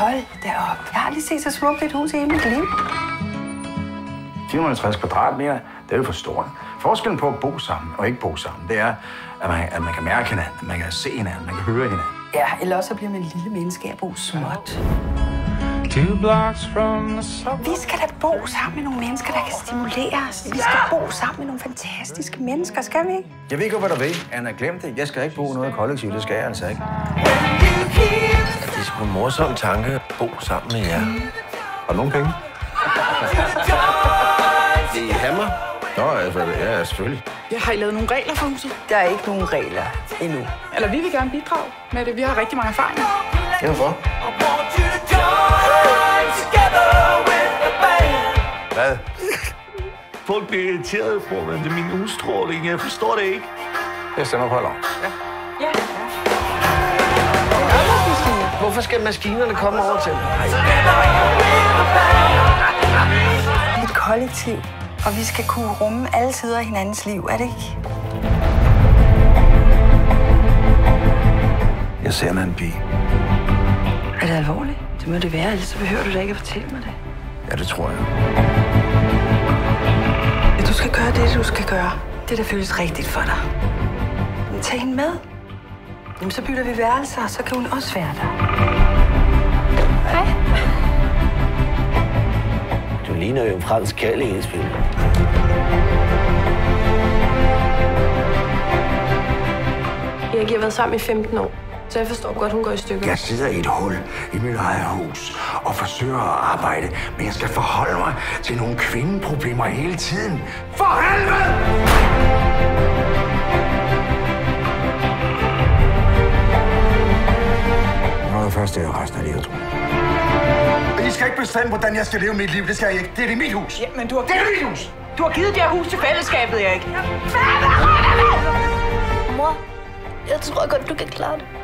Hold da op. Jeg har lige set så smukt et hus i mit liv. 460 kvadratmeter, det er jo for stort. Forskellen på at bo sammen og ikke bo sammen, det er, at man kan mærke hinanden, at man kan se hinanden, man kan høre hinanden. Ja, ellers så bliver man en lille menneske af at bo småt. Vi skal da bo sammen med nogle mennesker, der kan stimulere os. Vi skal bo sammen med nogle fantastiske mennesker, skal vi ikke? Jeg ved ikke, hvad der ved. Anna, glem det. Jeg skal ikke bo noget kollektivt, det skal jeg altså ikke. Det er sgu en morsom tanke at bo sammen med jer. Har du nogen penge? Det er hammer. Nå, altså, ja, selvfølgelig. Jeg har I lavet nogle regler for huset? Der er ikke nogen regler endnu. Eller vi vil gerne bidrage med det. Vi har rigtig mange erfaringer. Hvorfor? Hvad? Folk bliver irriteret på mig. Det er min udstråling. Jeg forstår det ikke. Jeg stemmer på alarm. Ja. Ja. Hvorfor skal maskinerne komme over til? Det er et kollektiv, og vi skal kunne rumme alle sider af hinandens liv, er det ikke? Jeg ser mig en pige. Er det alvorligt? Det må det være, ellers så behøver du da ikke at fortælle mig det. Ja, det tror jeg. Ja, du skal gøre det, du skal gøre. Det, der føles rigtigt for dig. Men tag hende med. Jamen, så bytter vi værelser, så kan hun også være der. Hej. Du ligner jo en fransk kærlighedsfilm. Jeg har været sammen i 15 år. Så jeg forstår godt, hun går i stykker. Jeg sidder i et hul i mit eget hus og forsøger at arbejde, men jeg skal forholde mig til nogle kvindeproblemer hele tiden. For helvede! Det var det første, jeg resten af livet, tror jeg. I skal ikke bestemme, hvordan jeg skal leve mit liv. Det skal jeg ikke. Det er det mit hus. Ja, men du har... Det er det mit hus! Du har givet det her hus til fællesskabet, Erik. Mor, jeg tror godt, du kan klare det.